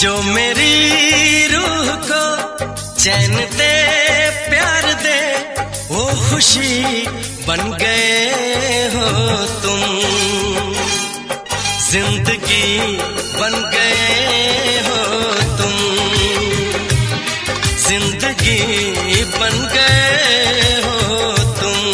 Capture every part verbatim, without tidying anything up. जो मेरी रूह को चैन दे, प्यार दे, वो खुशी बन गए हो तुम, जिंदगी बन गए हो तुम, जिंदगी बन गए हो तुम।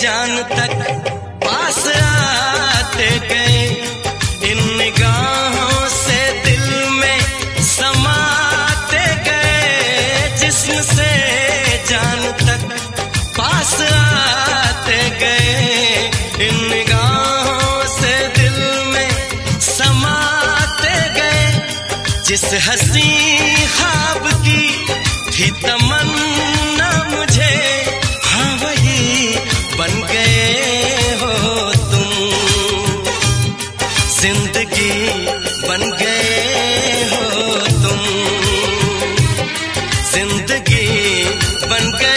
जान तक पास आते गए, इन निगाहों से दिल में समाते गए, जिस्म से जान तक पास आते गए, इन निगाहों से दिल में समाते गए। जिस हसी ख्वाब की थी तमन्ना मुझे, हाँ वही बन गए हो तुम, जिंदगी बन गए हो तुम, जिंदगी बन गए।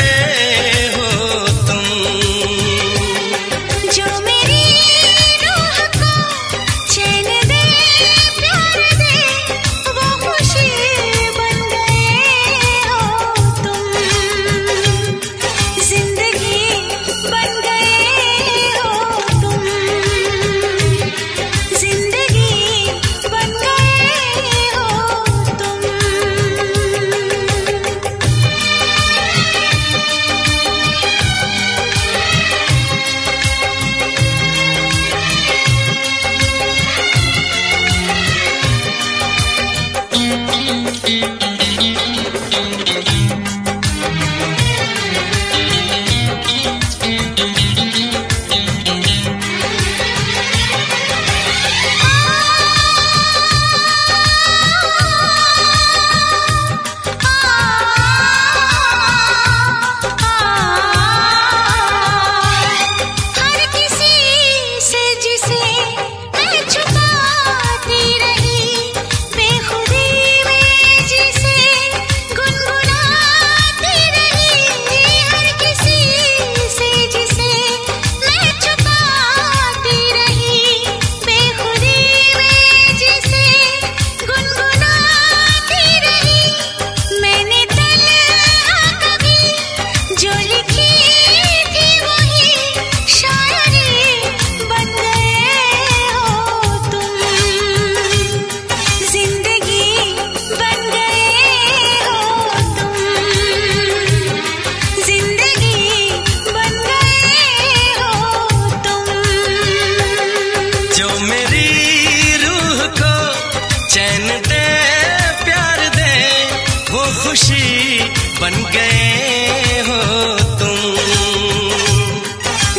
खुशी बन गए हो तुम,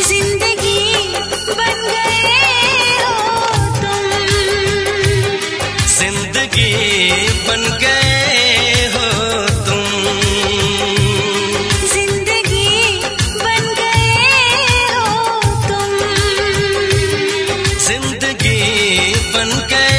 जिंदगी बन गए हो तुम, जिंदगी बन गए हो तुम, जिंदगी बन गए हो तुम, जिंदगी बन गए।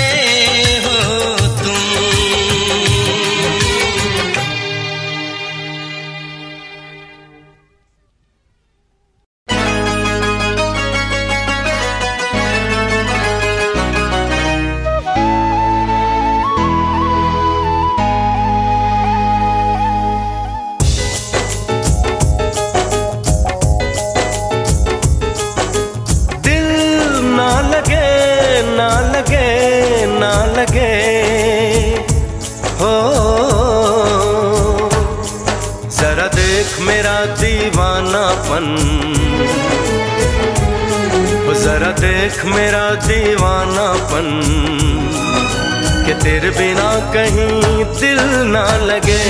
दामन, जरा देख मेरा दीवानापन, कि तेरे बिना कहीं दिल ना लगे।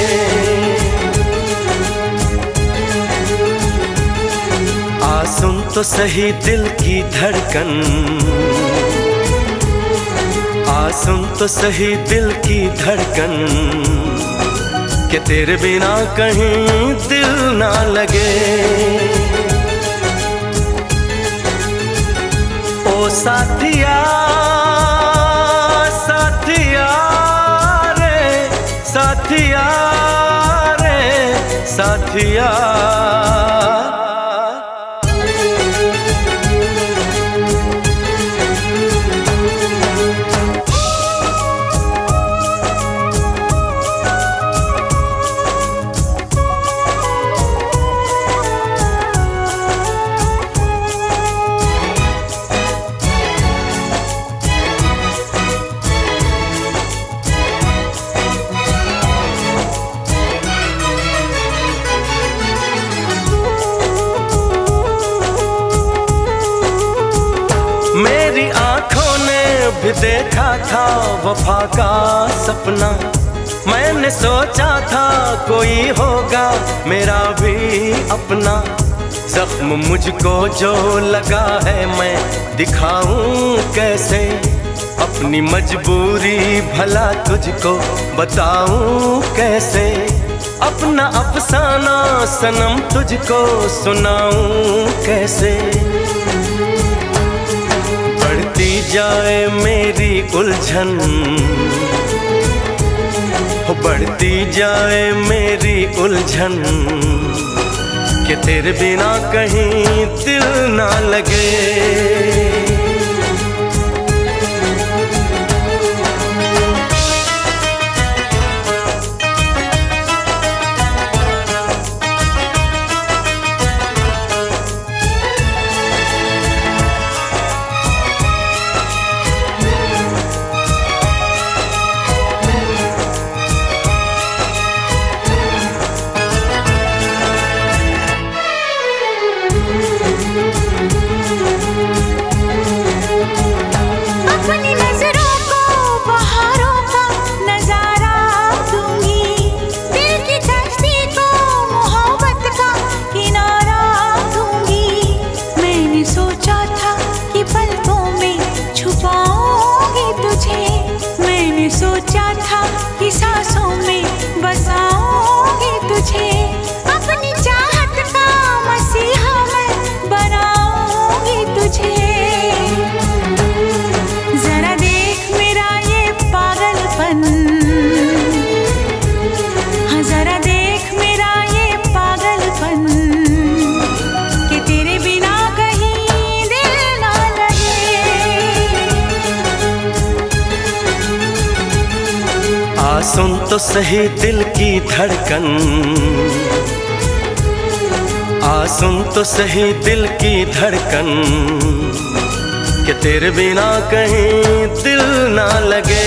आ सुन तो सही दिल की धड़कन, आ सुन तो सही दिल की धड़कन, कि तेरे बिना कहीं दिल ना लगे। ओ साथिया साथिया रे, साथिया रे साथिया, देखा था वफा का सपना, मैंने सोचा था कोई होगा मेरा भी अपना। जख्म मुझको जो लगा है मैं दिखाऊं कैसे, अपनी मजबूरी भला तुझको बताऊं कैसे, अपना अफसाना सनम तुझको सुनाऊं कैसे। बढ़ती जाए मेरी उलझन, बढ़ती जाए मेरी उलझन, कि तेरे बिना कहीं दिल ना लगे। सुन तो सही दिल की धड़कन, आ सुन तो सही दिल की धड़कन, कि तेरे बिना कहीं दिल ना लगे।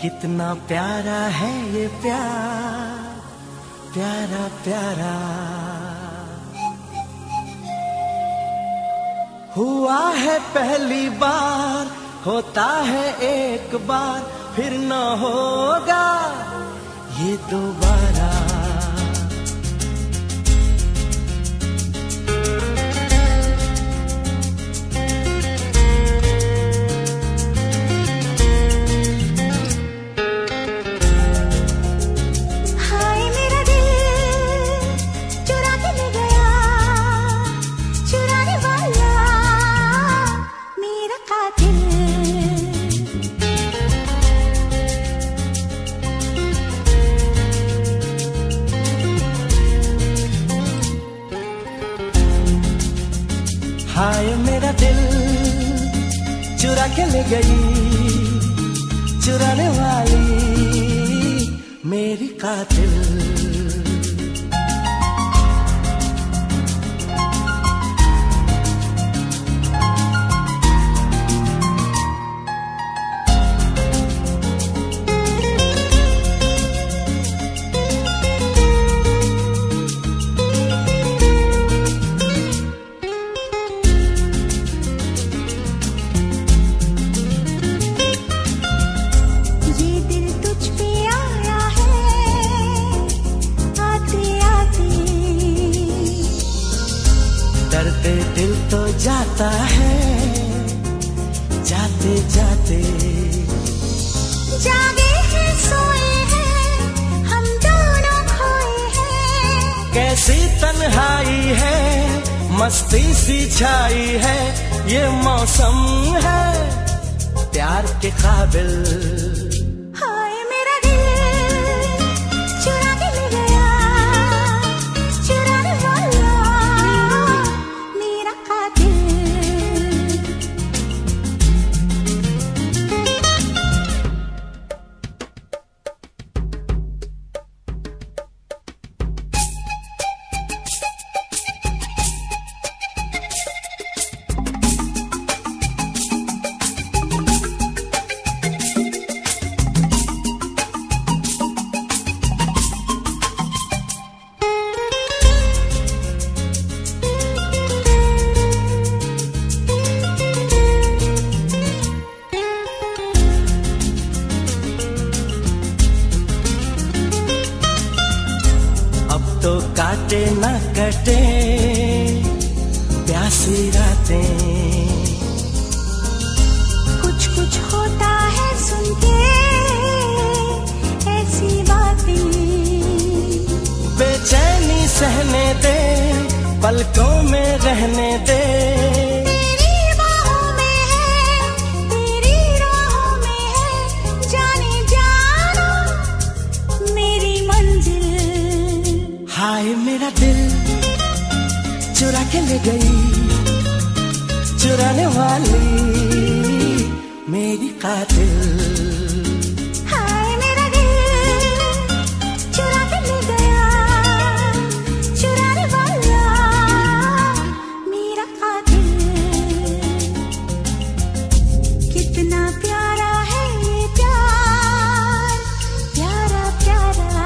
कितना प्यारा है ये प्यार, प्यारा प्यारा हुआ है पहली बार, होता है एक बार फिर ना होगा ये दोबारा। में गई चुराने वाली मेरी कातिल। डरते दिल तो जाता है जाते जाते, जागे हैं सोए हैं हम दोनों खोए हैं। कैसी तन्हाई है मस्ती सी छाई है, ये मौसम है प्यार के काबिल। हाय मेरा दिल चुरा के ले गया चुराने वाला तो काटे ना कटे प्यासी रातें। कुछ कुछ होता है सुन के ऐसी बातें। बेचैनी सहने दे पलकों में रहने दे, तेरी बाहों में है तेरी राहों में है जाने जानो मेरी मंजिल। हाय मेरा दिल चुरा के ले गई चुराने वाली मेरी कातिल। हाय मेरा दिल चुरा के ले गया चुराने वाला मेरा कातिल। कितना प्यारा है ये प्यार प्यारा प्यारा,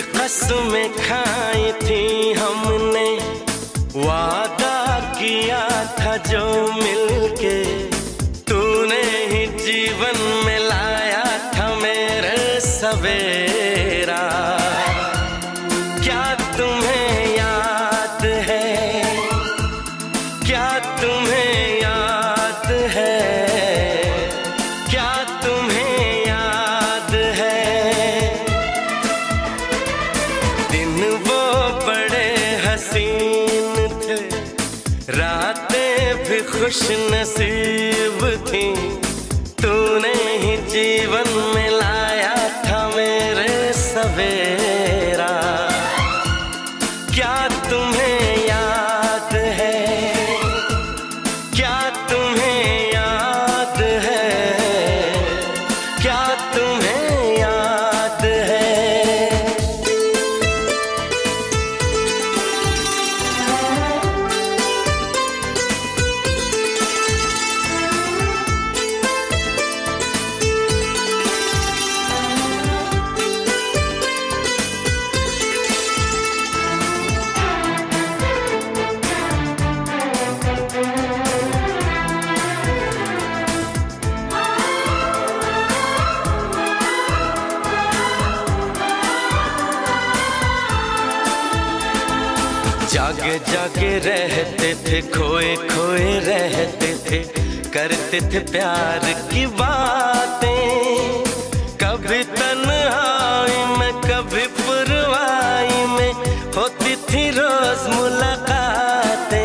भी कसमें खाई थी हमने, वादा किया था जो मिलके, तूने ही जीवन में लाया था मेरे सवेरा। क्या तुम्हें याद है, क्या तुम्हें याद है, क्या तुम्हें याद है, दिन वो बड़े हसीन थे, रातें भी खुश नसीब थी, तूने ही जीवन में लाया था मेरे सवेरा। क्या तुम्हें याद है, क्या तुम्हें याद है, क्या तुम्हें याद है। जागे जागे रहते थे, खोए खोए रहते थे, करते थे प्यार की बातें, कभी तन्हाई में कभी पुरवाई में होती थी रोज मुलाकातें।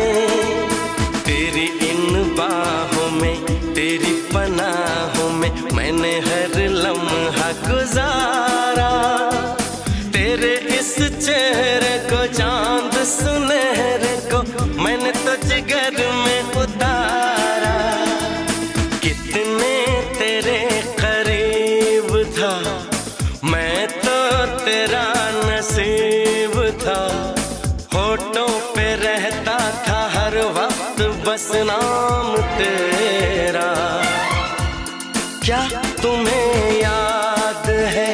तेरी इन बाहों में, तेरी पनाहों में मैंने हर लम्हा गुजारा, तेरे इस चेहरे को जान सुनहरे को मैंने तो जिगर में उतारा, कितने तेरे करीब था मैं तो तेरा नसीब था, होठों पे रहता था हर वक्त बस नाम तेरा। क्या तुम्हें याद है,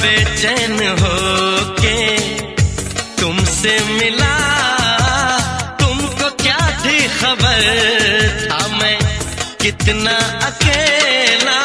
बेचैन होके तुमसे मिला, तुमको क्या थी खबर था मैं कितना अकेला।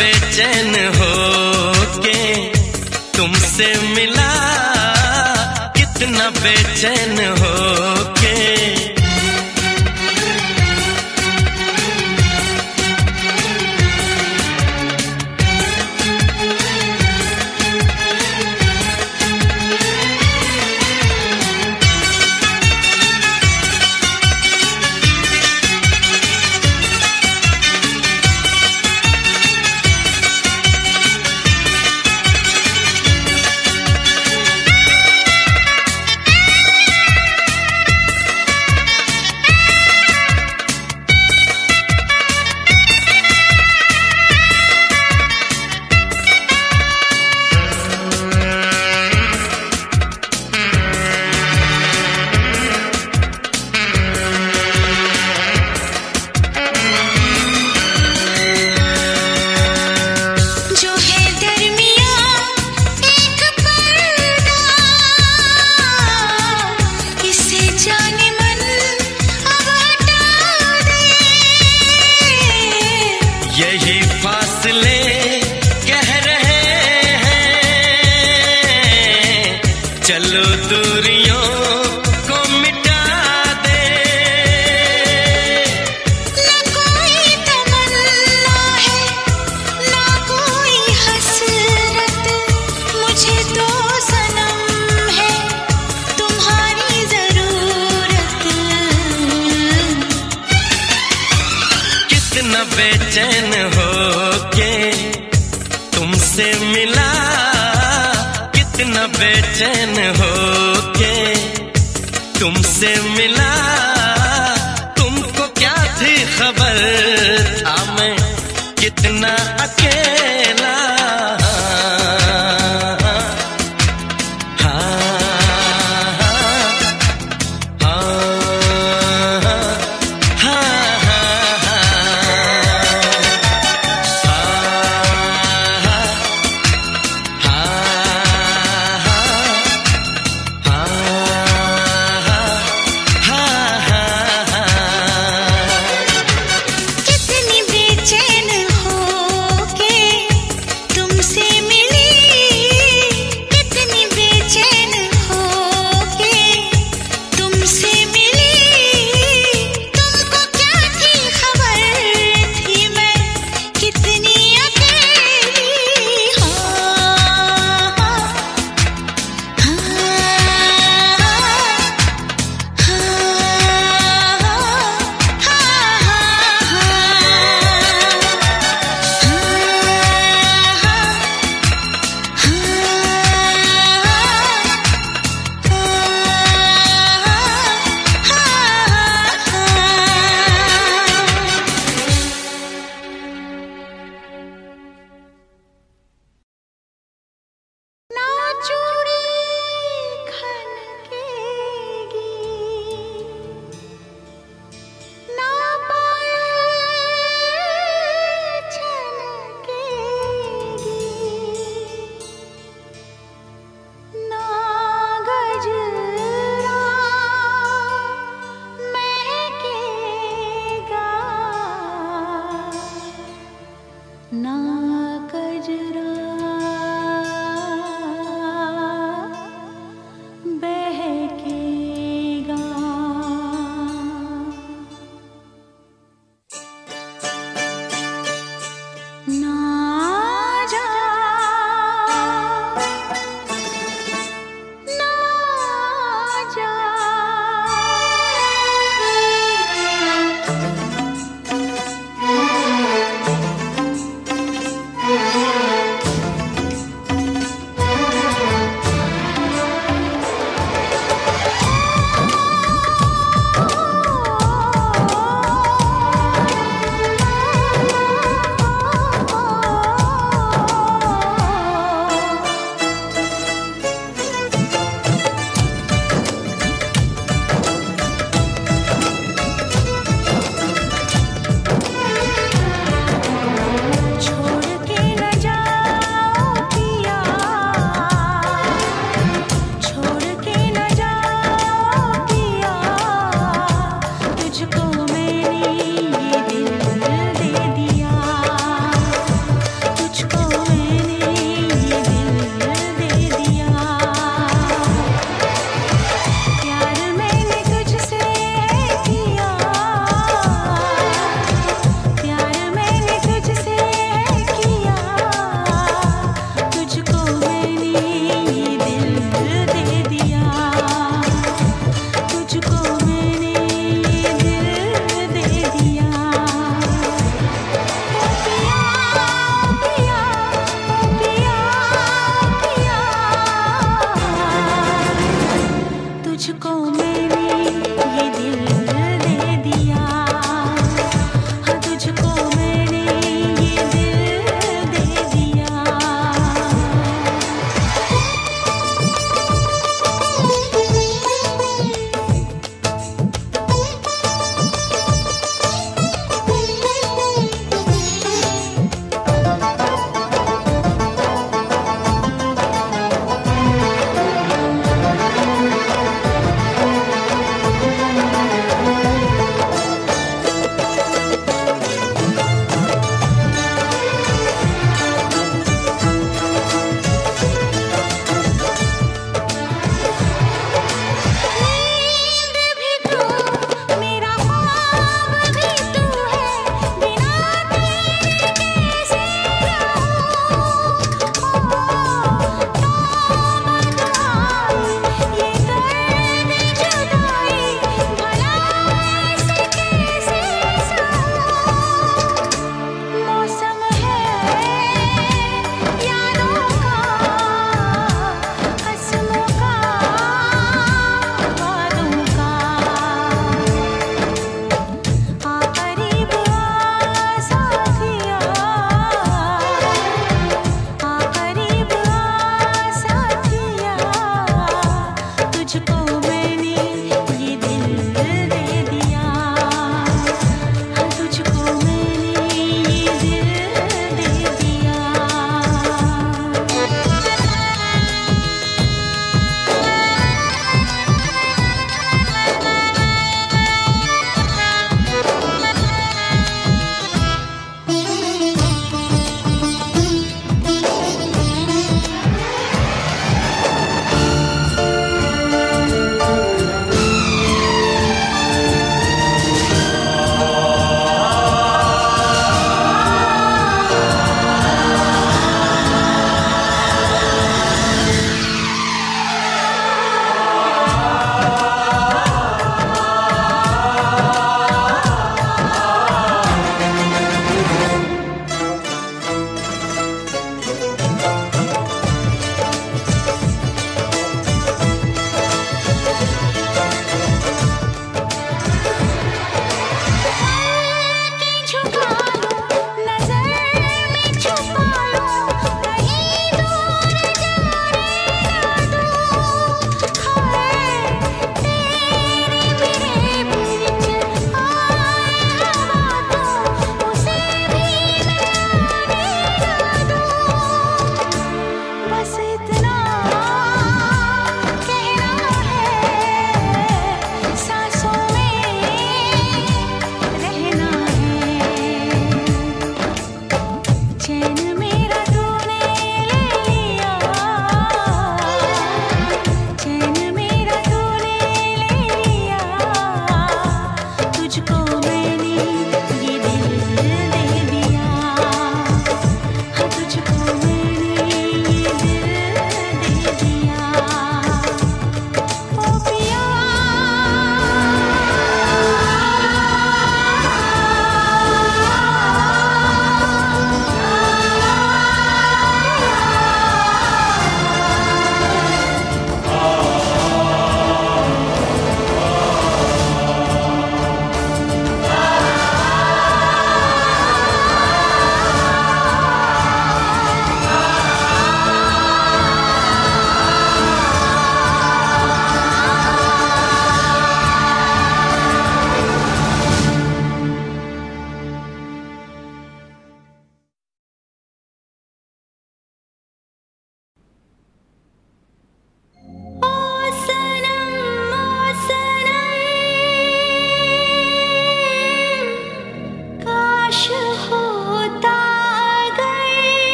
बेचैन होके तुमसे मिला, कितना बेचैन होके। कितना बेचैन होके तुमसे मिला, कितना बेचैन होके तुमसे मिला, तुमको क्या थी खबर था मैं कितना अकेला।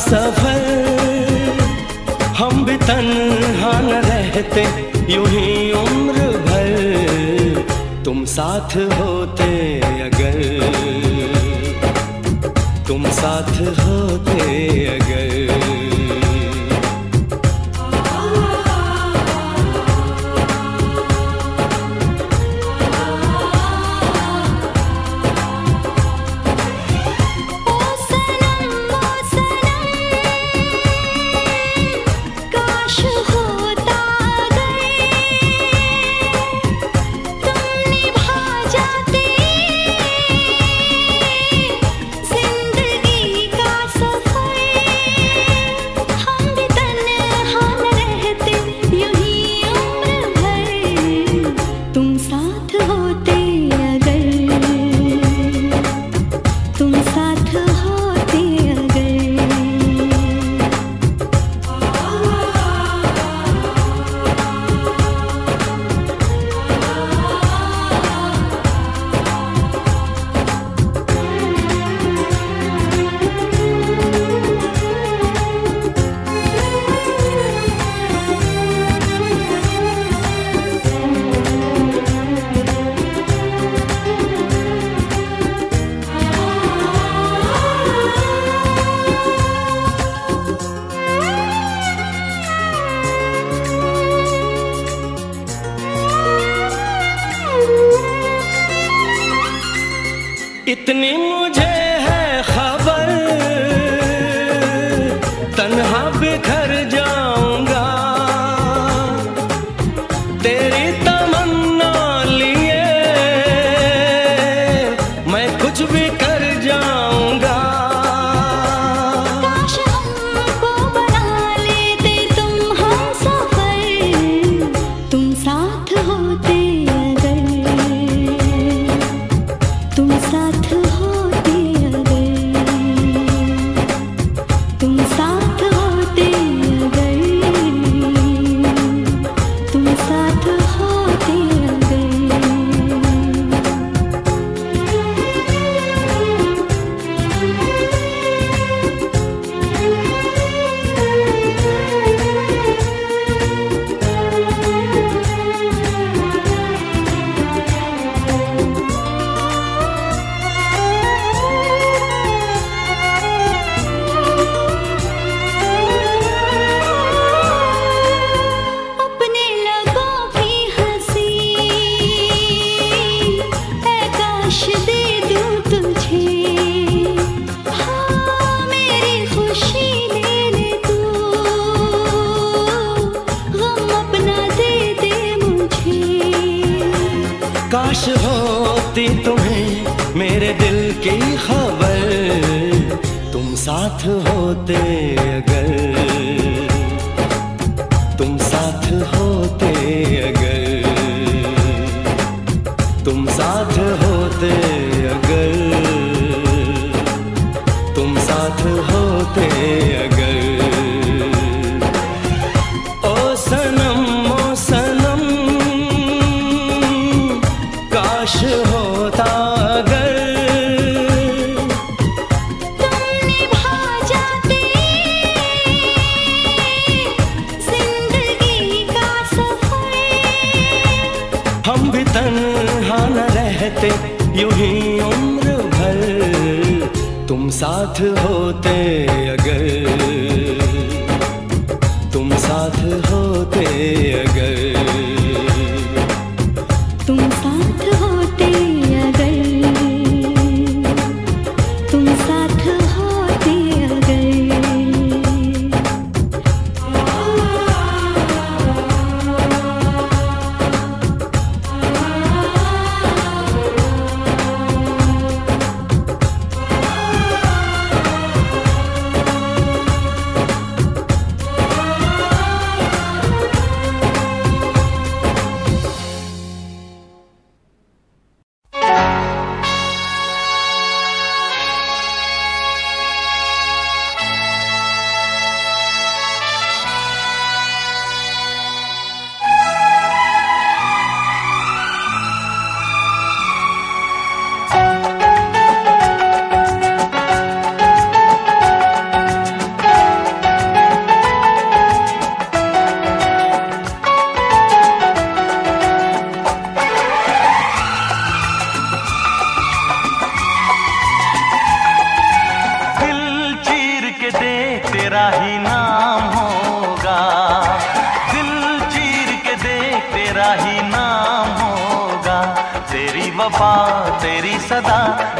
सफर हम भी तन्हा न रहते यूं ही उम्र भर तुम साथ होते अगर तुम साथ होते अगर इतनी मुझे है खबर तन्हा बिखर जाऊंगा तेरी तमन्ना लिए मैं कुछ भी कर जाऊंगा। काश हमको बना लेते तुम हम सफर तुम साथ होते तुम साथ होते अगर तुम साथ होते अगर तुम साथ होते काश होती तुम्हें मेरे दिल की खबर तुम साथ होते अगर तुम साथ होते अगर तुम साथ होते अगर तुम साथ होते अगर तन्हा न रहते यूं ही उम्र भर तुम साथ होते अगर तुम साथ होते अगर तुम साथ होते अगर तुम साथ होते अगर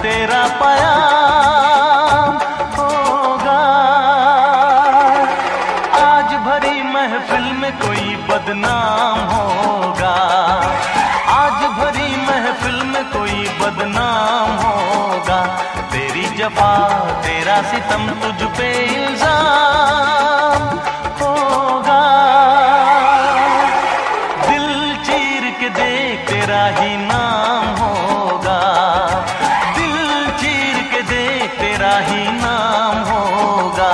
तेरा पयाम होगा। आज भरी महफिल में कोई बदनाम होगा, आज भरी महफिल में कोई बदनाम होगा। तेरी जफा तेरा सितम तुझ पे इल्जाम होगा। दिल चीर के देख तेरा ही नाम होगा, दिल चीर के देख तेरा ही नाम होगा।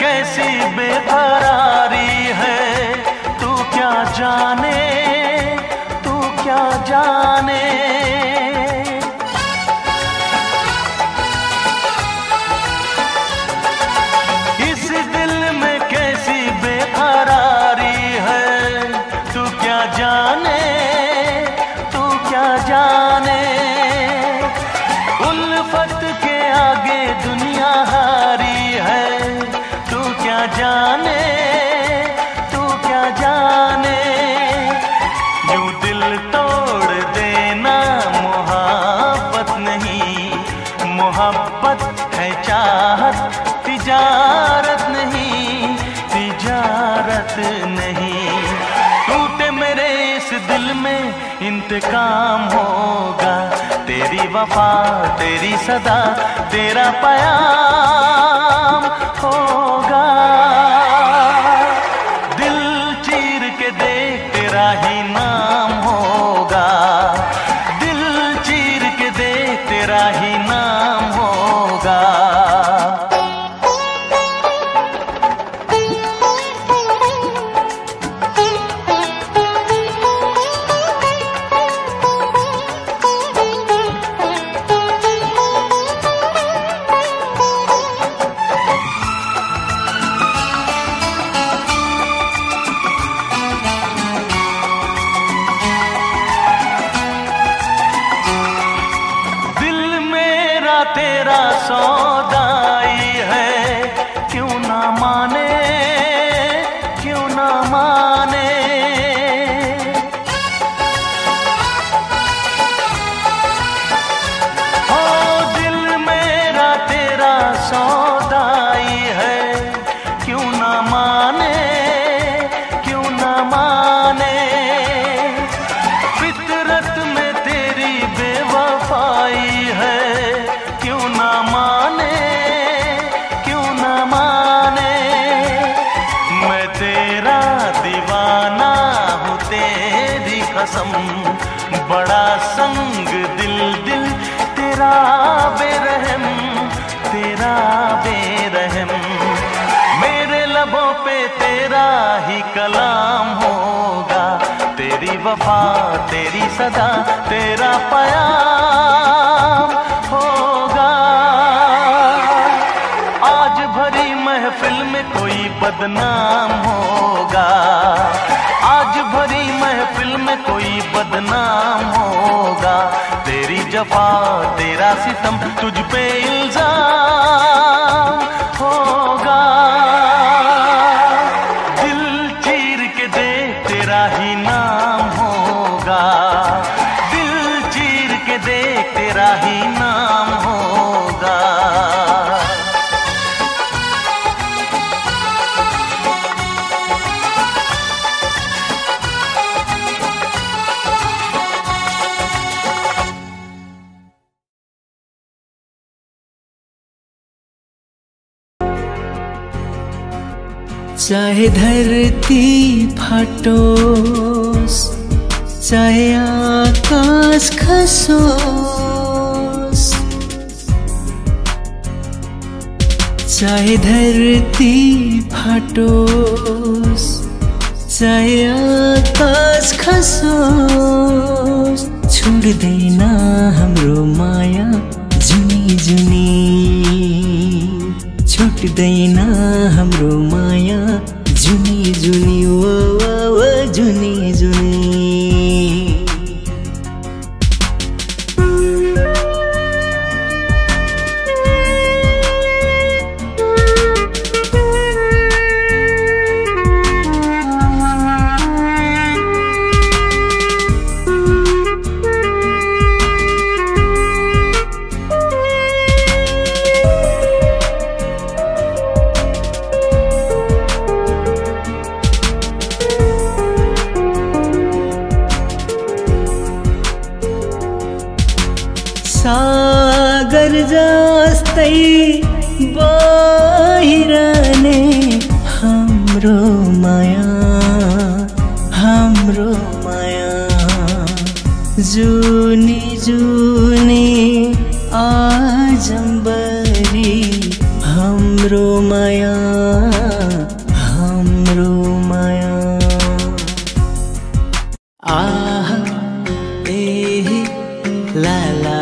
कैसी बेकरारी है तू क्या जाने, तू क्या जाने। इस दिल में कैसी बेकरारी है तू क्या जाने, तू क्या जाने। उल्फत के आगे दुनिया हारी है जाने, तू क्या जाने। यूं दिल तोड़ देना मोहब्बत नहीं, मोहब्बत है चाहत तिजारत नहीं, तिजारत नहीं। टूटे मेरे इस दिल में इंतकाम होगा। तेरी वफा तेरी सदा तेरा पयाम होगा। दिल चीर के देख तेरा ही नाम होगा, दिल चीर के देख तेरा ही नाम होगा। तेरा सौदाई है क्यों ना माने, क्यों ना माने। हो दिल मेरा तेरा सौदाई है क्यों ना माने, क्यों ना माने। फितरत में तेरी बेवफाई है क्यों ना माने, क्यों ना माने। मैं तेरा दीवाना हूँ तेरी कसम, बड़ा संग दिल दिल तेरा बेरहम, तेरा बेरहम। मेरे लबों पे तेरा ही कलाम होगा। तेरी वफा तेरी सदा तेरा पयाम हो। भरी महफिल में कोई बदनाम होगा, आज भरी महफिल में कोई बदनाम होगा। तेरी जफा तेरा सितम तुझ पे इल्जाम होगा। दिल चीर के देख तेरा ही नाम होगा, दिल चीर के देख तेरा ही नाम होगा। चाहे धरती फटोस, चाहे आकाश खसोस, चाहे धरती फटोस, चाहे आकाश खसोस। छोड़ देना हमरो माया जुनी जुनी, छुट देना हमरो माया जुनी जुनी। जुनी वो वो जुनी जुनी। सागर जस्तै बहिरने हाम्रो माया हाम्रो माया, जुनी जुनी आजम्बरी हाम्रो माया हाम्रो माया। आह एही ला ला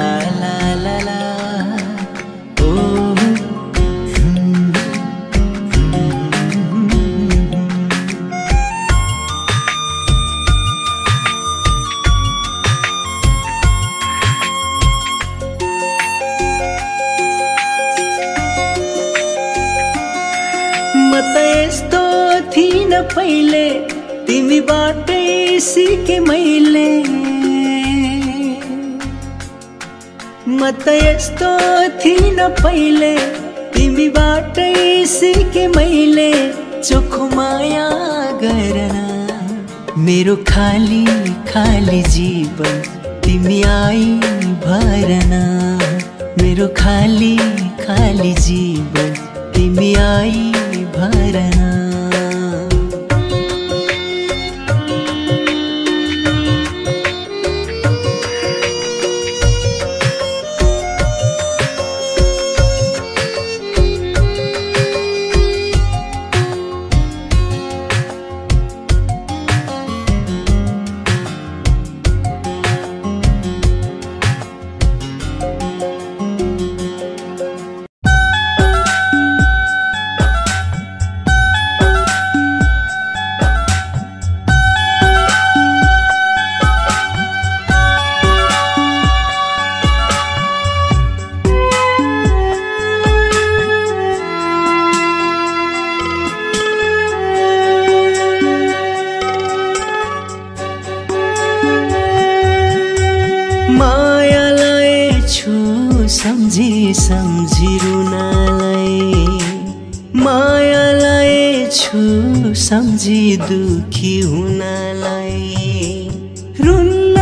पहिले तिमी बाटे सिके मैले, मत यस्तो थिन पहिले तिमी बाटे सिके मैले। चोखो माया गरना मेरो खाली खाली जीवन तिमी आई भरना, मेरो खाली खाली जीवन तिमी आई भरना। सम्झी सम्झी रुनालाई मायालाई छु, सम्झी दुखी हुनालाई। रुन्न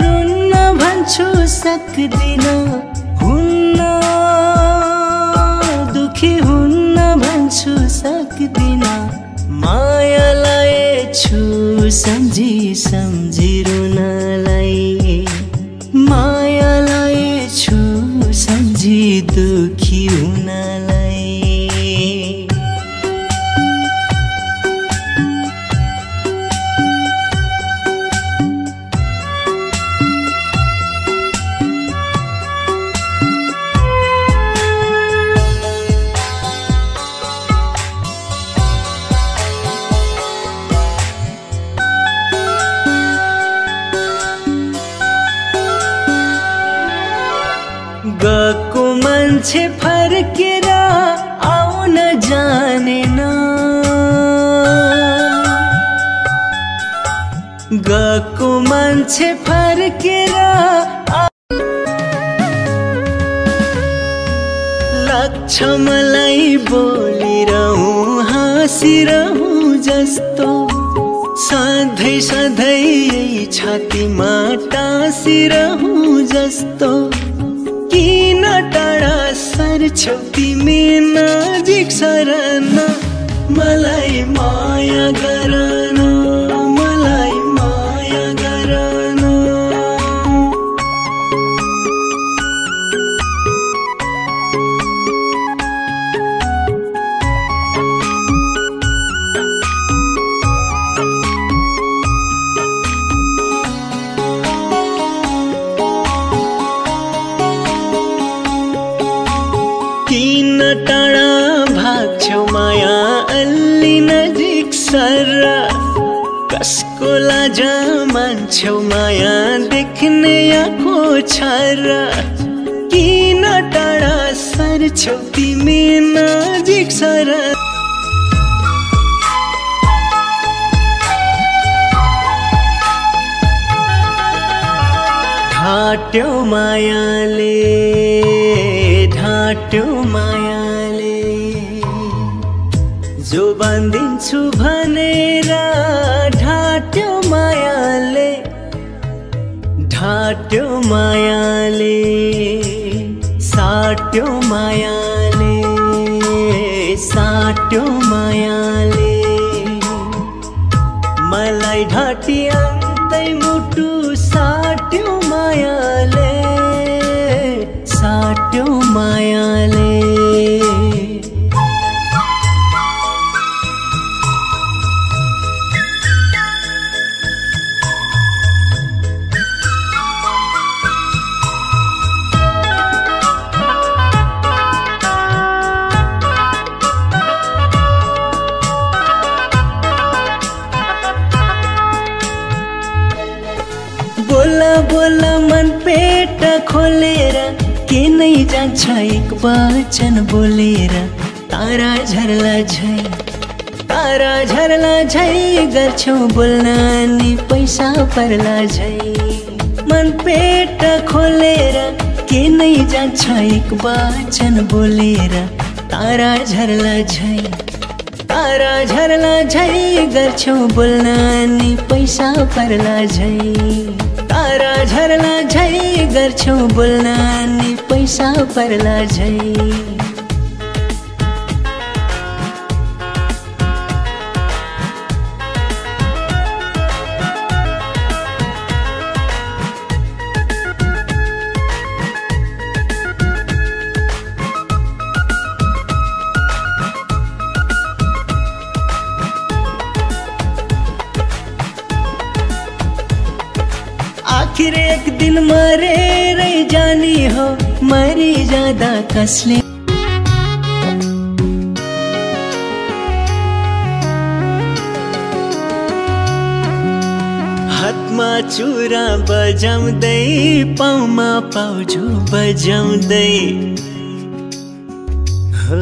रुन्न भन्छु सक्दिन हुन्न, दुखी हुन्न भन्छु सक्दिन। मायालाई छु सम्झी सम्झी रुनालाई मायालाई छु, सम्झी दुखी हुनलाई। गएको मान्छे फर्केर आउन जानेन, गएको मान्छे फर्केर लाग्छ मलाई बोलिरहु हाँसिरहु जस्तो। सधैँ सधैँ छातीमा टाँसिरहु जस्तो, किन टाढा सर्छौ तिमी नजिक सरन। मलाई माया गरन मलाई माया गरन, किन टाढा भाग्छौ माया अल अलि नजिक सर्रा कसकोला जामान छौ माया देख्ने आँखो छर्रा किन टाढा सर छौ तिमी नजिक सर्रा ढाट्यो मायाले ढाट्यो मायाले जो बाँधिन्छु भनेर ढाट्यो मायाले ढाट्यो मायाले साट्यो मायाले साट्यो मायाले मलाई ढाटी अन्तै मुटु साट्यो मायाले साट्यो मायाले बोला बोला मन पेट खोलेर के नै जान्छ एक वचन बोलेर तारा झरला झै तारा झरला झै गर्छौ बोल्न नि पैसा पर्ला झै मन पेट खोलेर के नै जान्छ एक वचन बोलेर तारा झरला झै तारा झरला झै गर्छौ बोल्न नि पैसा पर्ला झै तारा झरला झै गर्छौ बोल्न नि पैसा पर्ला झै आखिर एक दिन मरेर जानी हो मरी जादा कसले हातमा चुरा बजाउँदै पाउमा पाउजु बजाउँदै हो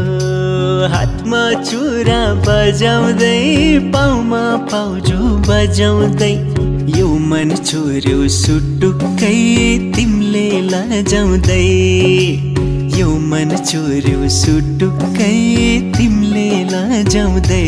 हातमा चुरा बजाउँदै पाउमा पाउजु बजाउँदै यो मन छोर्यो सुटुक्कै तिमीले लजाउँदै यो मन छोर्यो सुटुक्कै तिमीले लजाउँदै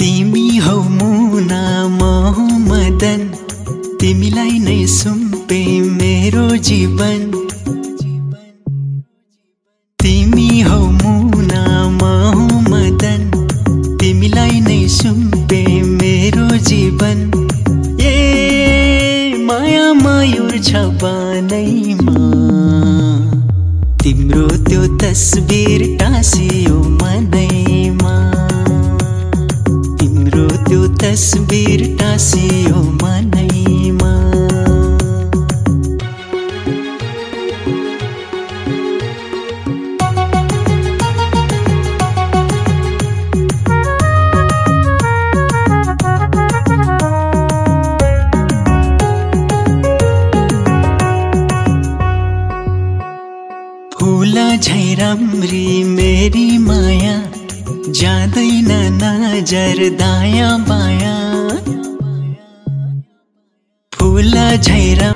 तिमी हौ मुना म हौ मदन तिमीलाई नै सुम्पे मेरो जीवन तिमी हौ मुना म हौ मदन तिमीलाई नै सुम्पे मेरो जीवन ए माया मयूर छ बनैमा तिम्रो त्यो तस्बिर टाँसियो मनैमा त्यो तस्बिर टाँसियो मनैमा फुला झै राम्री मेरी माया जाँदैन नजर दाया बाया फुला झैरा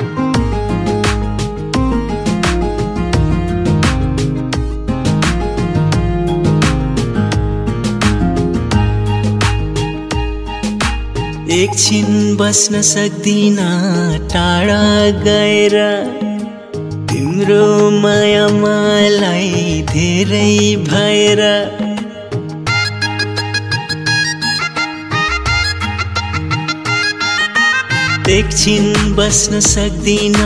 एकछिन बस्न सक्दिन टाढा गएर तिम्रो माया मलाई धेरै भएर एकछिन बस्न सक्दिन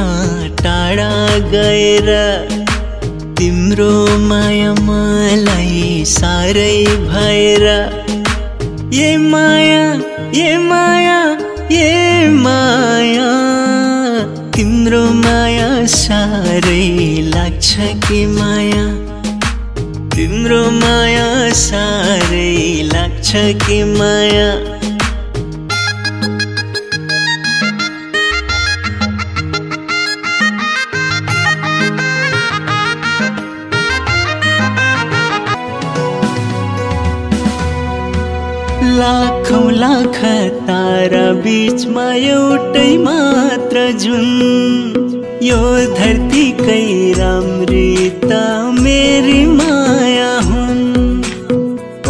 टाढा गएर। तिम्रो माया मलाई साह्रै भएर। ये माया ये माया ये माया तिम्रो माया साह्रै लाग्छ कि माया। तिम्रो माया साह्रै लाग्छ कि माया। लाखौं लाख तारा बीचमा एउटै मात्र जुन, यो धरतीकै राम्री त मेरी माया हुन्।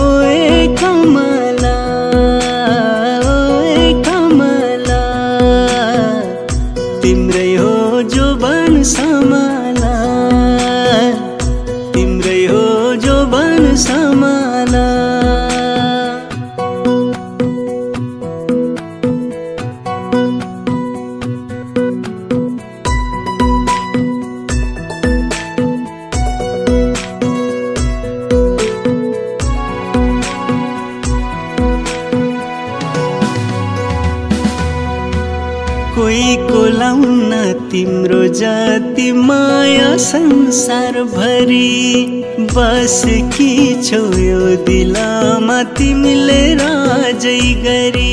ओए कमला ओए कमला तिम्रै हो जो बन समाला। तिम्रै हो जो बन समाला। कोही को लाउन तिम्रो जाति माया संसार भरी। बस कि छौ यो दिलामा तिमीले राजै गरी।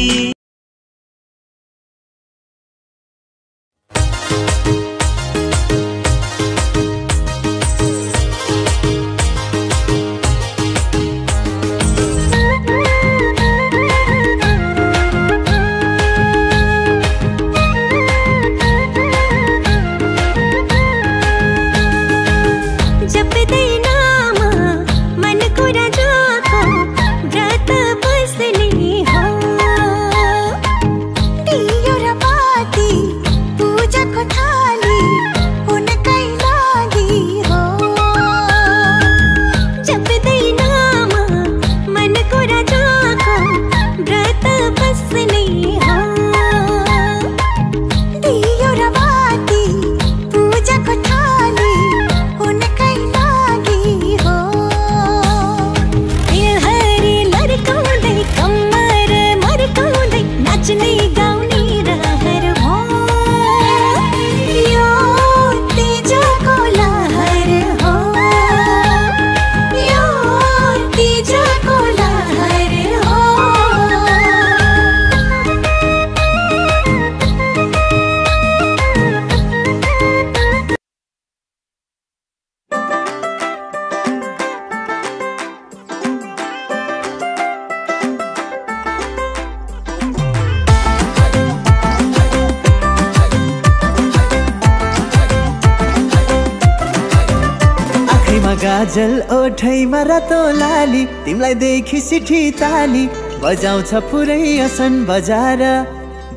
गाजल ओठैमा रातो लाली तिमलाई देखि सिठी ताली। बजाउँछ पुरै असन बजार,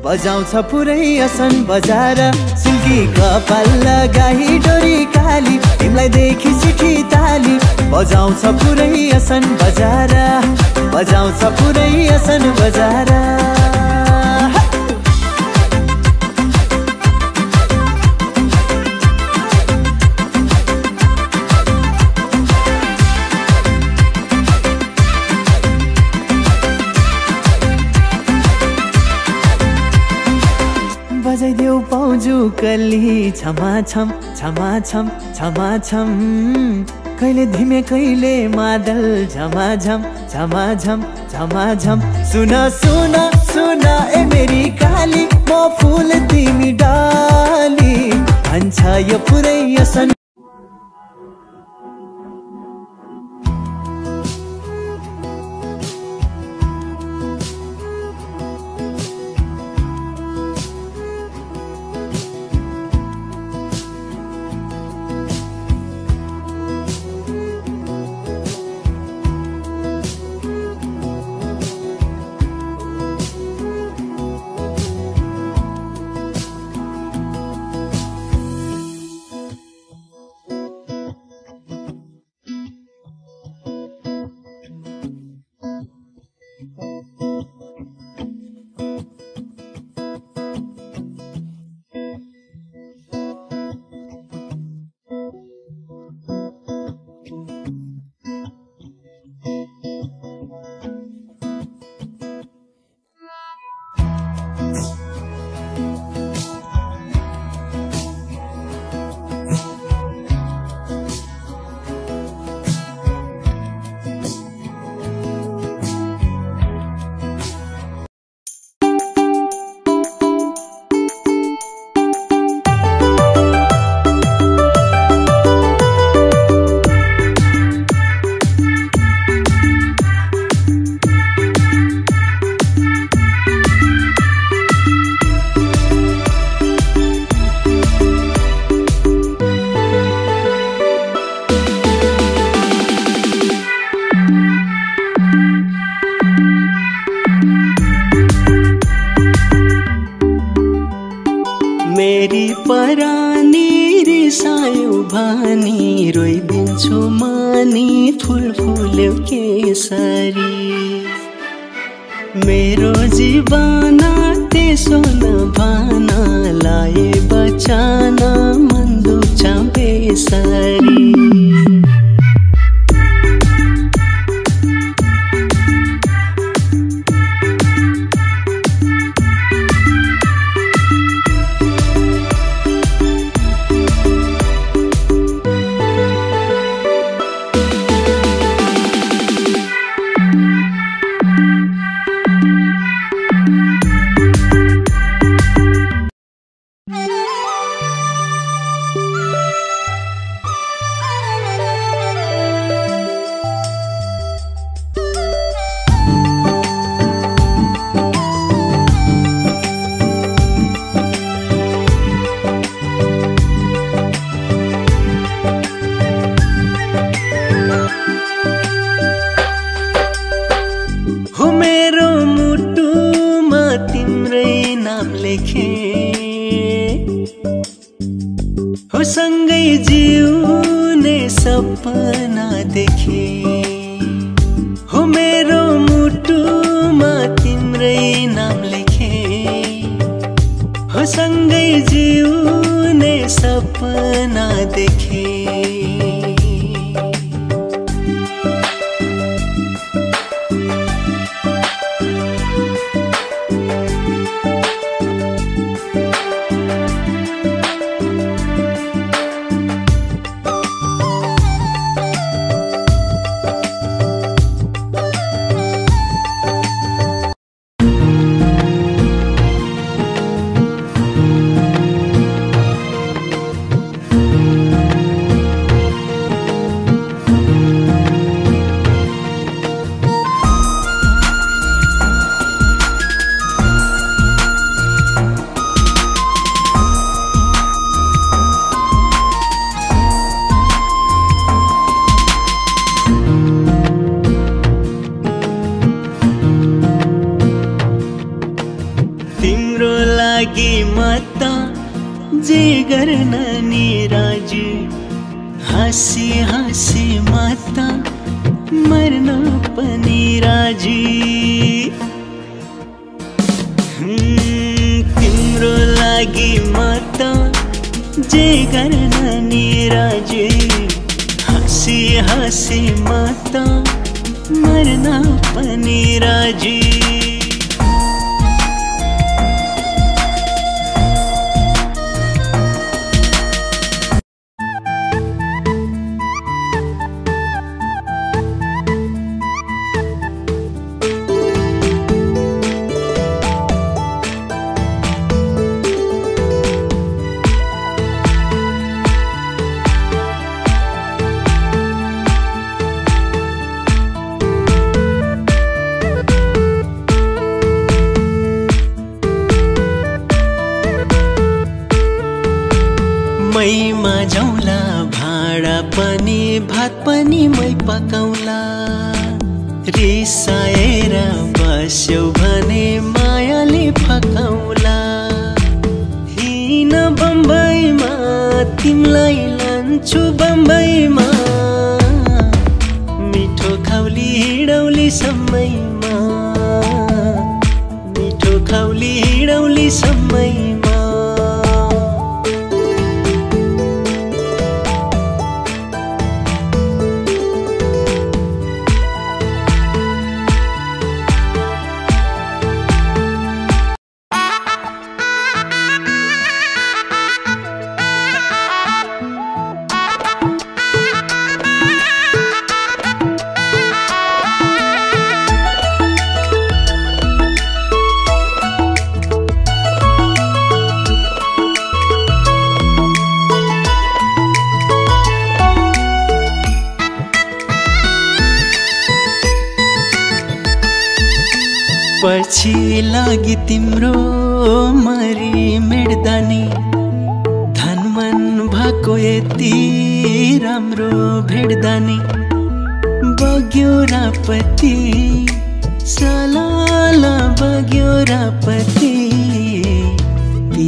बजाउँछ पुरै असन बजार। सुल्की कपाल लगाई डोरी काली तिमलाई देखि सिठी ताली। बजाउँछ पुरै असन बजार, बजाउँछ पुरै असन बजार। बजाइदेऊ पाउजू कली छमाछम छमाछम छमाछम। कहिले धिमे कहिले मादल झमाझम झमाझम झमाझम। सुन सुन सुन ए मेरी काली, म फुल तिमी डाली भन्छ यो पुरै असन। रानी रिसायो भानी रोइदिन्छु मानी फुल फुल्यो केसरी मेरो जीवना त्यसो नभाना लाए बचाना मन दुःख बेसरी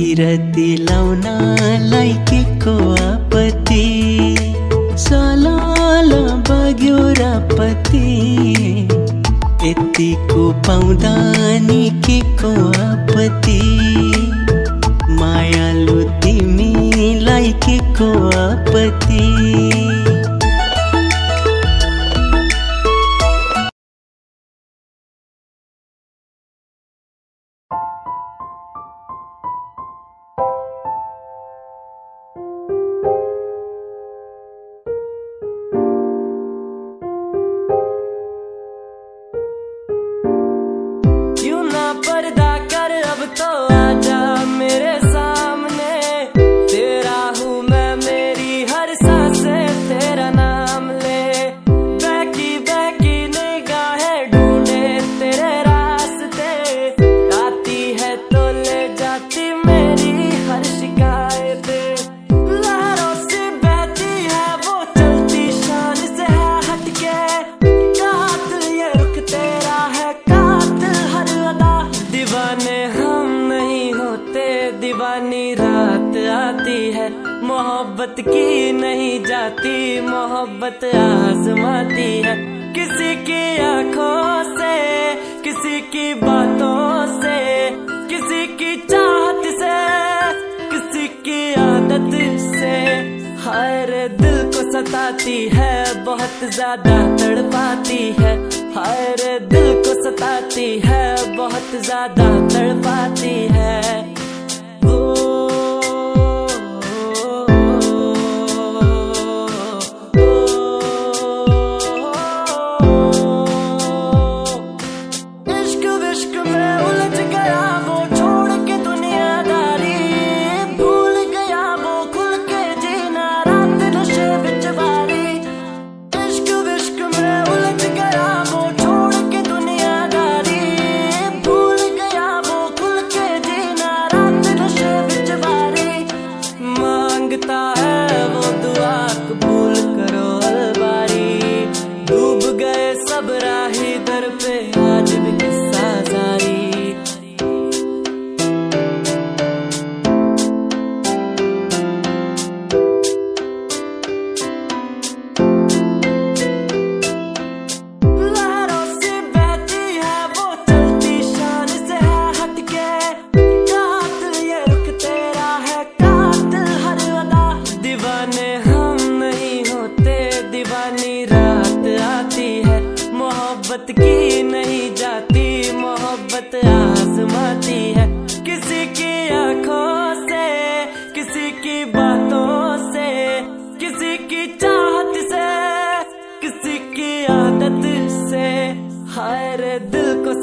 किरती लौना लाइके को आपत्ति सलाला बग्यो रापति यतिको पाउँदा नि के को आपत्ति मायालु तिमी लाइके को आपत्ति। मोहब्बत की नहीं जाती मोहब्बत आजमाती है, किसी की आंखों से किसी की बातों से किसी की चाहत से किसी की आदत से हर दिल को सताती है बहुत ज्यादा तड़पाती है, हर दिल को सताती है बहुत ज्यादा तड़पाती है।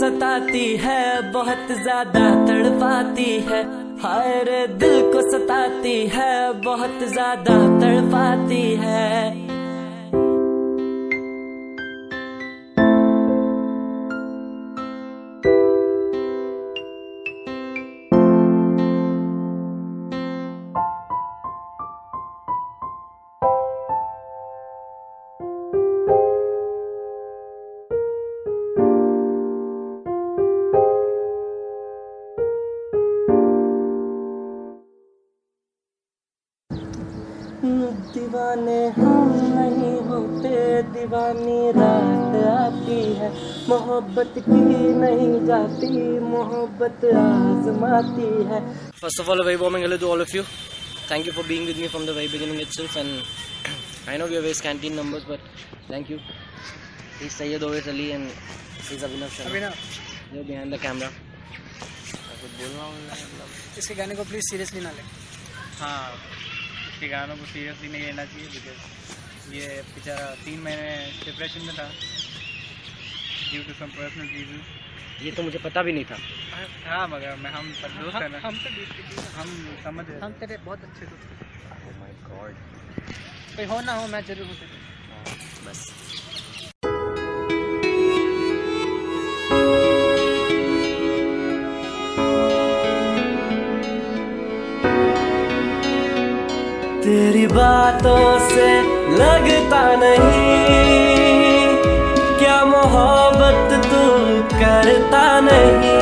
सताती है बहुत ज्यादा तड़पाती है, हर दिल को सताती है बहुत ज्यादा तड़पाती है। दीवाने हम नहीं होते दीवानी रात आती है मोहब्बत की नहीं जाती मोहब्बत आजमाती है। First of all very warm hello to all of you, thank you for being with me from the very beginning itself and I know we have waste canteen numbers but thank you. He Syed Owais Ali and ही अभिनव शर्मा जो behind the camera. कुछ बोलना होगा इसके गाने को please seriously ना लें। हाँ, इसके गानों को सीरियसली नहीं लेना चाहिए बिकॉज ये बेचारा तीन महीने डिप्रेशन में था due to some personal reasons. ये तो मुझे पता भी नहीं था। हाँ मगर मैं हम दोस्त हैं ना, हम हम समझ रहे हम तेरे बहुत अच्छे दोस्त। ओह माय गॉड, कोई हो ना हो मैं जरूर हूँ तेरे। बस तेरी बातों से लगता नहीं क्या मोहब्बत तू करता नहीं,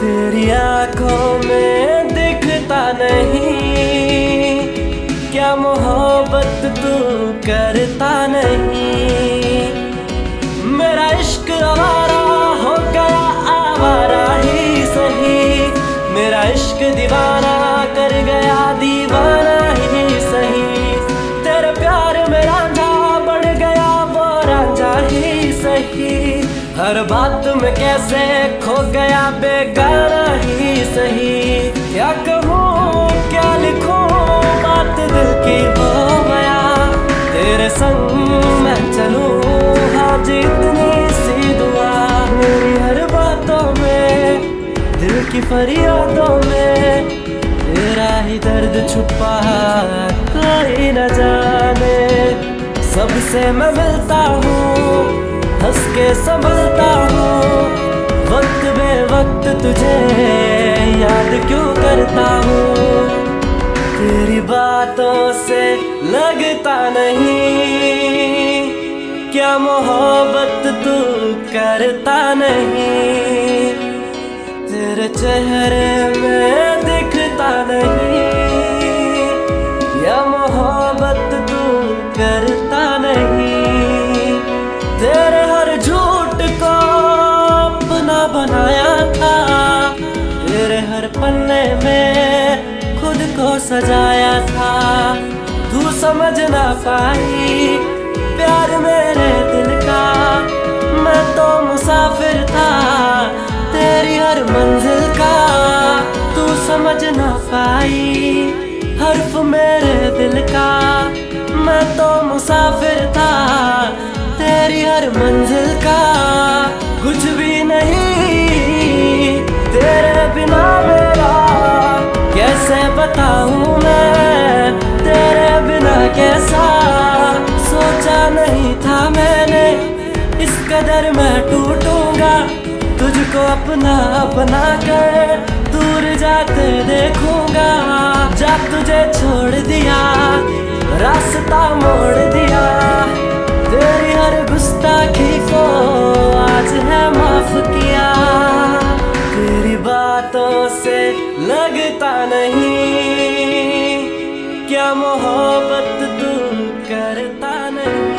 तेरी आंखों में करता नहीं। मेरा इश्क आवारा हो गया, आवारा ही सही। मेरा इश्क दीवाना कर गया, दीवाना ही सही। तेरे प्यार में रांझा बढ़ गया, वो रांझा ही सही। हर बात में कैसे खो गया, बेगाना ही सही। क्या कहूँ क्या लिखूँ, बात दिल की हो गया। तेरे संग मैं चलूँ, आज इतनी सी दुआ। मेरी हर बातों में, दिल की फरियादों में तेरा ही दर्द छुपा, कोई न जाने। सबसे मैं मिलता हूँ, हंस के संभलता हूँ। वक्त बे वक्त तुझे याद क्यों करता हूँ। तेरी बातों से लगता नहीं, क्या मोहब्बत तू करता नहीं। तेरे चेहरे में दिखता नहीं, क्या मोहब्बत तू करता नहीं। तेरे हर झूठ को अपना बनाया था, तेरे हर पन्ने में खुद को सजाया था। तू समझ ना पाई प्यार मेरे दिल का, मैं तो मुसाफिर था तेरी हर मंजिल का। तू समझ ना पाई हर्फ मेरे दिल का, मैं तो मुसाफिर था तेरी हर मंजिल का। कुछ भी नहीं तेरे बिना मेरा, कैसे बताऊँ मैं तेरे बिना कैसा। सोचा नहीं था मैंने इस कदर मैं टूटूंगा। तुझको अपना अपना कर दूर जाते देखूंगा। जब तुझे छोड़ दिया, रास्ता मोड़ दिया। तेरी हर गुस्ताखी को आज है माफ किया। तेरी बातों से लगता नहीं, क्या मोहब्बत तू करता नहीं।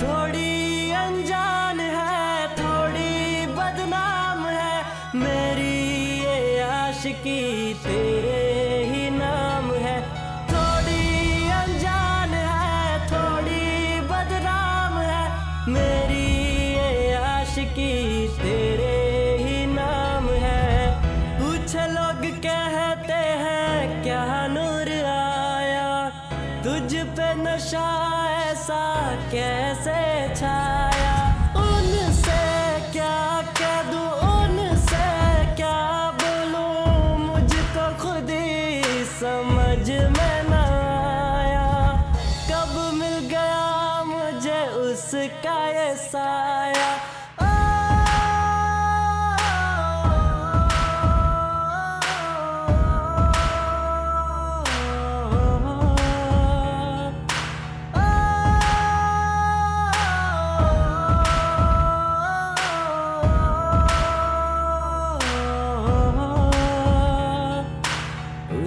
थोड़ी अनजान है, थोड़ी बदनाम है मेरी ये आशिकी, तेरे ही नाम है। मेरी ये आशिकी तेरे ही नाम है। पूछे लोग कहते हैं क्या नूर आया, तुझ पे नशा ऐसा कैसे छाया। उनसे क्या कह दूँ, उनसे क्या बोलूँ, मुझको खुद ही समझ में ना आया। कब मिल गया मुझे उसका ये साया।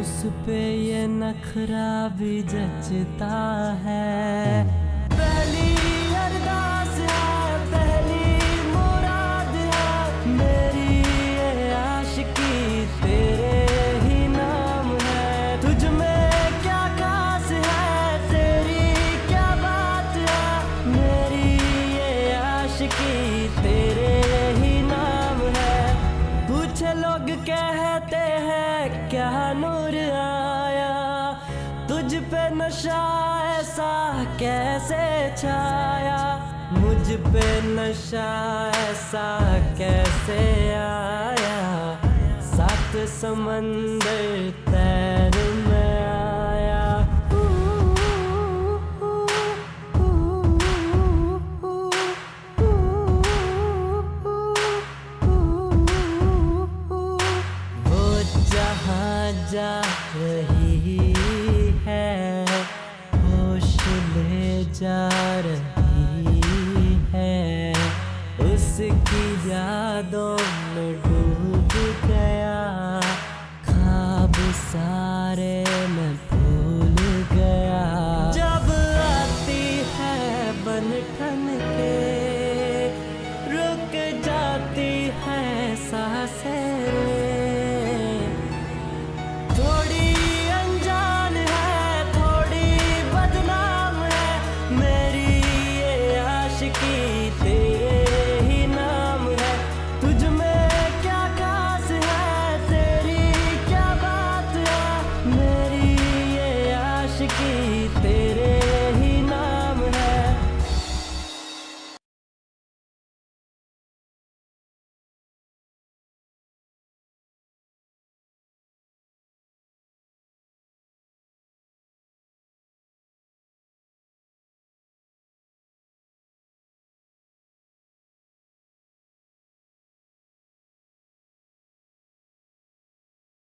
उस पे ये नखरा भी जचता है। नशा ऐसा कैसे छाया, मुझ पे नशा ऐसा कैसे आया। सात समंदर तैर में आया। वो जहाँ जा रही है, होश ले जा रही है। यादों